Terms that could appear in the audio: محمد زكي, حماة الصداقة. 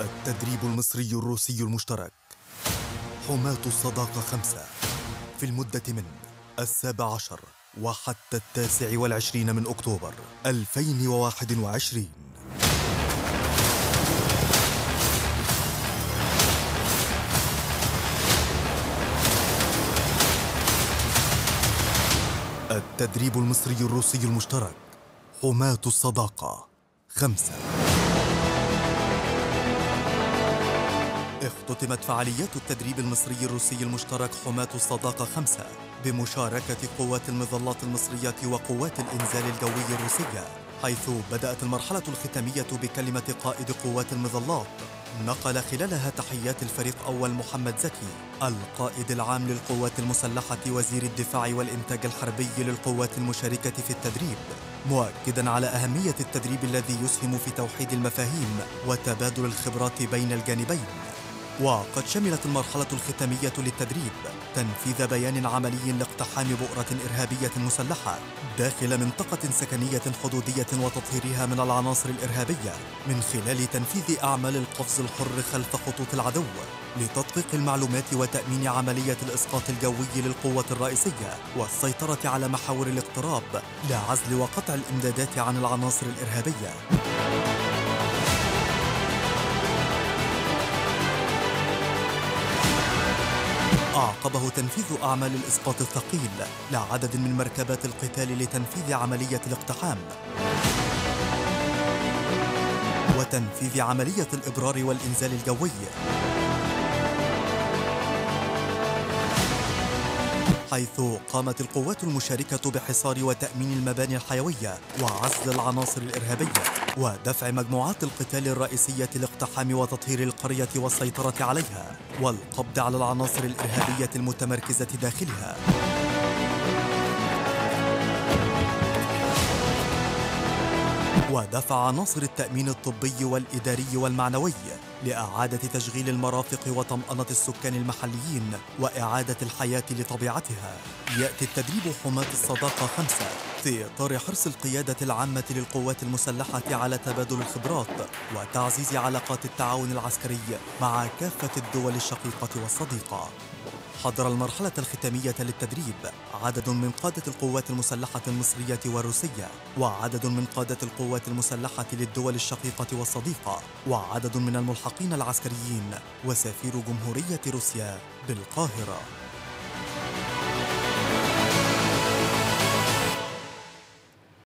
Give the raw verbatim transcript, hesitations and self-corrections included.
التدريب المصري الروسي المشترك حماة الصداقة خمسة في المدة من السابع عشر وحتى التاسع والعشرين من أكتوبر ألفين وواحد وعشرين. التدريب المصري الروسي المشترك حماة الصداقة خمسة. اختتمت فعاليات التدريب المصري الروسي المشترك حماة الصداقة خمسة بمشاركة قوات المظلات المصرية وقوات الإنزال الجوي الروسية، حيث بدأت المرحلة الختامية بكلمة قائد قوات المظلات نقل خلالها تحيات الفريق أول محمد زكي القائد العام للقوات المسلحة وزير الدفاع والإنتاج الحربي للقوات المشاركة في التدريب، مؤكداً على أهمية التدريب الذي يسهم في توحيد المفاهيم وتبادل الخبرات بين الجانبين. وقد شملت المرحلة الختامية للتدريب تنفيذ بيان عملي لاقتحام بؤرة إرهابية مسلحة داخل منطقة سكنية حدودية وتطهيرها من العناصر الإرهابية من خلال تنفيذ أعمال القفز الحر خلف خطوط العدو لتدقيق المعلومات وتأمين عملية الإسقاط الجوي للقوة الرئيسية والسيطرة على محاور الاقتراب لعزل وقطع الإمدادات عن العناصر الإرهابية. أعقبه تنفيذ أعمال الإسقاط الثقيل لعدد من مركبات القتال لتنفيذ عملية الاقتحام وتنفيذ عملية الإبرار والإنزال الجوي، حيث قامت القوات المشاركة بحصار وتأمين المباني الحيوية وعزل العناصر الإرهابية ودفع مجموعات القتال الرئيسية لاقتحام وتطهير القرية والسيطرة عليها والقبض على العناصر الإرهابية المتمركزة داخلها. ودفع عناصر التأمين الطبي والإداري والمعنوي لإعادة تشغيل المرافق وطمأنة السكان المحليين وإعادة الحياة لطبيعتها. يأتي التدريب حماة الصداقة خمسة في إطار حرص القيادة العامة للقوات المسلحة على تبادل الخبرات وتعزيز علاقات التعاون العسكري مع كافة الدول الشقيقة والصديقة. حضر المرحلة الختامية للتدريب عدد من قادة القوات المسلحة المصرية والروسية وعدد من قادة القوات المسلحة للدول الشقيقة والصديقة وعدد من الملحقين العسكريين وسفير جمهورية روسيا بالقاهرة.